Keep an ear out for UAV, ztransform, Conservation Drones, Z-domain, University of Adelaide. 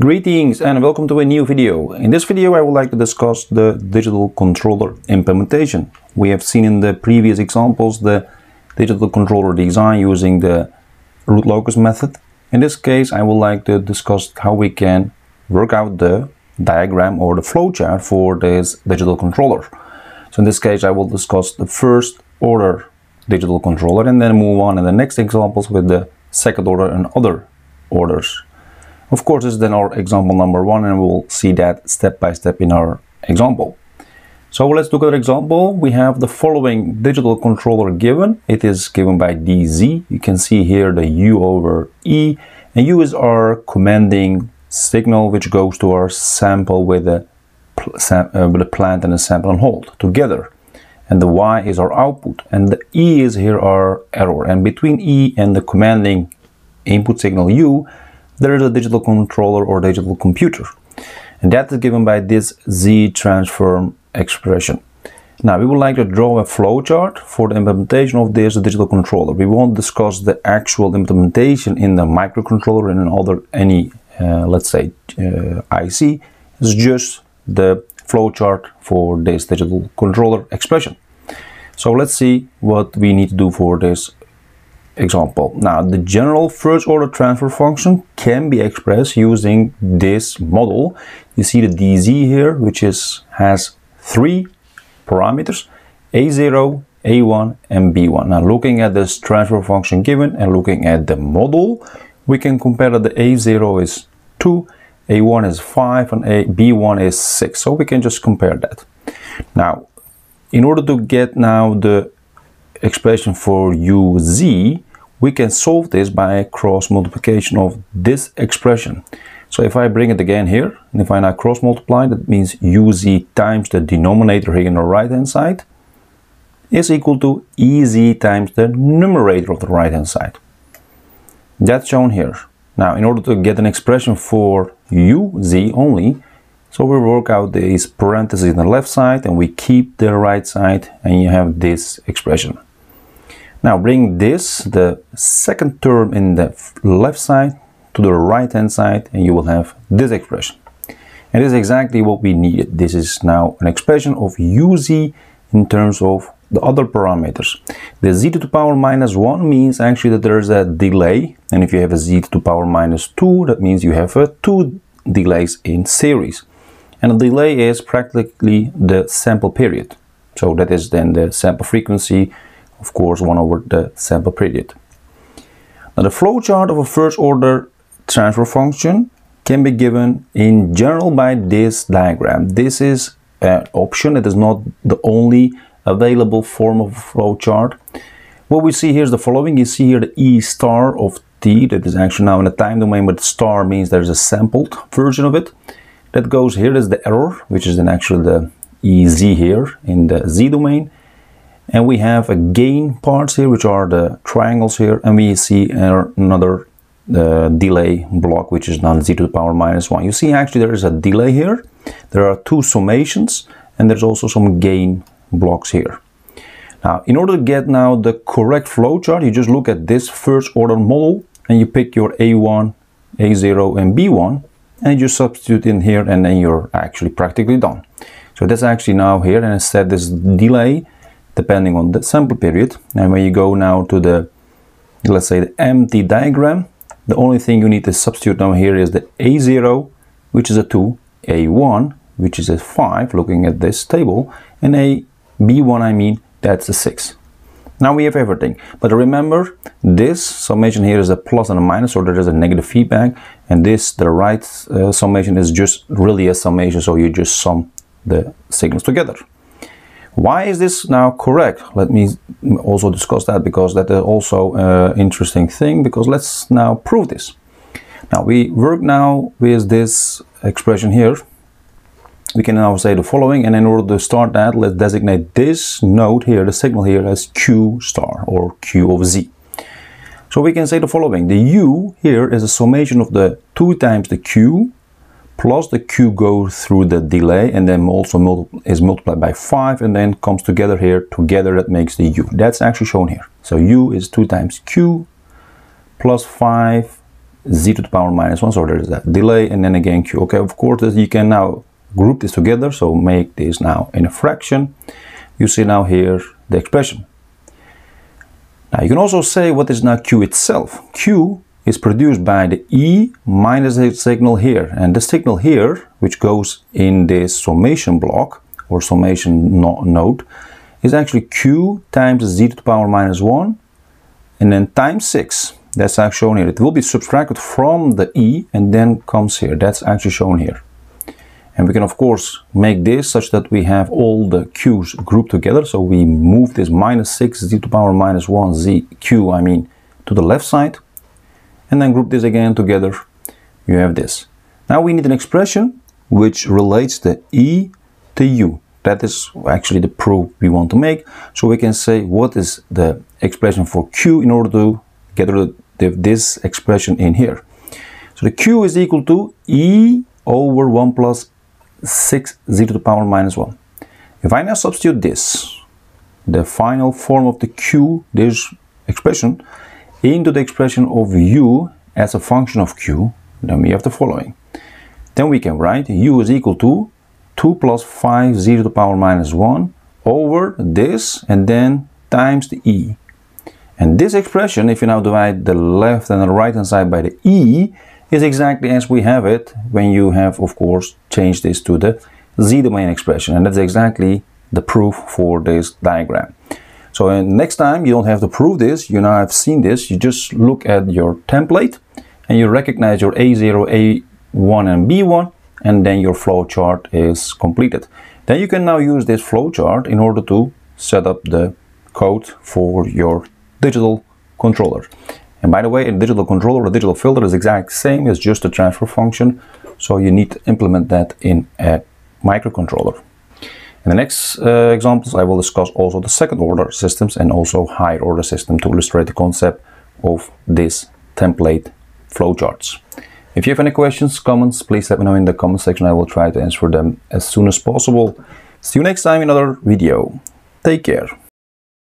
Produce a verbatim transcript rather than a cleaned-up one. Greetings and welcome to a new video. In this video I would like to discuss the digital controller implementation. We have seen in the previous examples the digital controller design using the root locus method. In this case I would like to discuss how we can work out the diagram or the flowchart for this digital controller. So in this case I will discuss the first order digital controller and then move on in the next examples with the second order and other orders. Of course, this is then our example number one, and we'll see that step by step in our example. So let's look at our example. We have the following digital controller given. It is given by D Z. You can see here the U over E, and U is our commanding signal, which goes to our sample with a, uh, with a plant and a sample on hold together. And the Y is our output, and the E is here our error. And between E and the commanding input signal U, there is a digital controller or digital computer, and that is given by this Z transform expression. Now we would like to draw a flowchart for the implementation of this digital controller. We won't discuss the actual implementation in the microcontroller and in other any uh, let's say uh, I C. It's just the flowchart for this digital controller expression. So let's see what we need to do for this example. Now, the general first order transfer function can be expressed using this model. You see the D Z here, which is has three parameters, A zero, A one, and B one. Now, looking at this transfer function given and looking at the model, we can compare that the A zero is two, A one is five, and a B one is six. So we can just compare that. Now, in order to get now the expression for U Z, we can solve this by a cross multiplication of this expression. So if I bring it again here, and if I now cross multiply, that means U Z times the denominator here on the right hand side is equal to E Z times the numerator of the right hand side. That's shown here. Now, in order to get an expression for U Z only, so we work out these parentheses on the left side and we keep the right side, and you have this expression. Now bring this, the second term in the left side, to the right hand side, and you will have this expression. And this is exactly what we needed. This is now an expression of U Z in terms of the other parameters. The Z to the power minus one means actually that there is a delay, and if you have a Z to the power minus two, that means you have a two delays in series. And the delay is practically the sample period. So that is then the sample frequency, of course, one over the sample period. Now the flowchart of a first order transfer function can be given in general by this diagram. This is an option. It is not the only available form of flowchart. What we see here is the following. You see here the E star of T. That is actually now in the time domain, but star means there's a sampled version of it. That goes here as the error, which is then actually the E Z here in the Z domain. And we have a gain parts here, which are the triangles here. And we see another uh, delay block, which is now Z to the power minus one. You see actually there is a delay here. There are two summations, and there's also some gain blocks here. Now, in order to get now the correct flowchart, you just look at this first order model, and you pick your A one, A zero, and B one. And you substitute in here, and then you're actually practically done. So that's actually now here, and I set this delay depending on the sample period. And when you go now to the, let's say, the empty diagram, the only thing you need to substitute now here is the A zero, which is a two, A one, which is a five, looking at this table, and a B one, I mean, that's a six. Now we have everything, but remember this summation here is a plus and a minus, so there is a negative feedback, and this, the right uh, summation is just really a summation, so you just sum the signals together. Why is this now correct? Let me also discuss that, because that is also an uh, interesting thing, because let's now prove this. Now we work now with this expression here. We can now say the following, and in order to start that, let's designate this node here, the signal here, as Q star or Q of Z. So we can say the following. The U here is a summation of the two times the Q, plus the Q goes through the delay, and then also multipl- is multiplied by five, and then comes together here. Together that makes the U. That's actually shown here. So U is two times Q plus five z to the power minus one, so there's that delay, and then again q. Okay, of course you can now group this together, so make this now in a fraction. You see now here the expression. Now you can also say what is now q itself. Q is produced by the E minus the signal here, and the signal here, which goes in this summation block or summation no node, is actually q times z to the power minus one and then times six. That's actually shown here. It will be subtracted from the E and then comes here. That's actually shown here. And we can of course make this such that we have all the q's grouped together. So we move this minus six z to the power minus one z q, I mean, to the left side, and then group this again together. You have this. Now we need an expression which relates the E to U. That is actually the proof we want to make. So we can say what is the expression for q in order to get rid of this expression in here. So the q is equal to E over one plus six z to the power minus one. If I now substitute this, the final form of the q, this expression, into the expression of U as a function of q, then we have the following. Then we can write U is equal to two plus five z to the power minus one over this and then times the E. And this expression, if you now divide the left and the right hand side by the E, is exactly as we have it when you have, of course, changed this to the z-domain expression. And that's exactly the proof for this diagram. So uh, next time you don't have to prove this, you now have seen this, you just look at your template and you recognize your A zero, A one and B one, and then your flow chart is completed. Then you can now use this flow chart in order to set up the code for your digital controller. And by the way, a digital controller or digital filter is exact same, it's just a transfer function, so you need to implement that in a microcontroller. In the next uh, examples I will discuss also the second order systems and also higher order system to illustrate the concept of this template flowcharts. If you have any questions, comments, please let me know in the comment section. I will try to answer them as soon as possible. See you next time in another video. Take care.